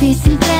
difícil de